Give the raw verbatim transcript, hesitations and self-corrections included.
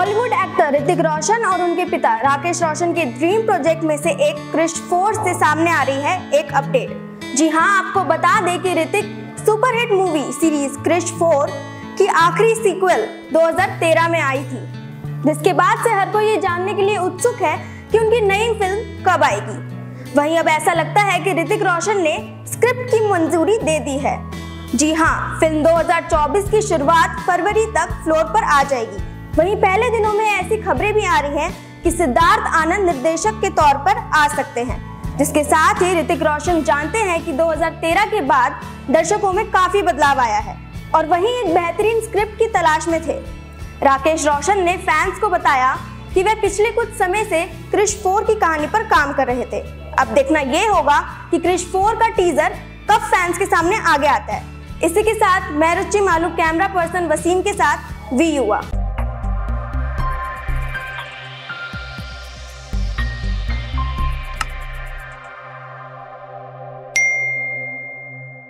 Bollywood actor Hrithik Roshan और उनके पिता राकेश रोशन के ड्रीम प्रोजेक्ट में से एक कृष चार से सामने आ रही है एक अपडेट। जी हां, आपको बता दें कि Hrithik superhit movie series Krrish चार की आखिरी सीक्वल दो हज़ार तेरह में आई थी, जिसके बाद से हर कोई ये जानने के लिए उत्सुक है कि उनकी नई फिल्म कब आएगी। वहीं अब ऐसा लगता है कि ऋतिक रोशन ने स्क्रिप्ट की मंजूरी दे दी है। जी हां, फिल्म दो हज़ार चौबीस की शुरुआत फरवरी तक फ्लोर पर आ जाएगी। वहीं पहले दिनों में ऐसी खबरें भी आ रही हैं कि सिद्धार्थ आनंद निर्देशक के तौर पर आ सकते हैं, जिसके साथ ही ऋतिक रोशन जानते हैं कि दो हज़ार तेरह के बाद दर्शकों में काफी बदलाव आया है और वहीं एक बेहतरीन स्क्रिप्ट की तलाश में थे। राकेश रोशन ने फैंस को बताया कि वे पिछले कुछ समय से कृष चार की कहानी पर काम कर रहे थे। अब देखना ये होगा कि कृष चार का टीजर कब फैंस के सामने आगे आता है। इसी के साथ मैं रुचि मालू, कैमरा पर्सन वसीम के साथ वी युवा।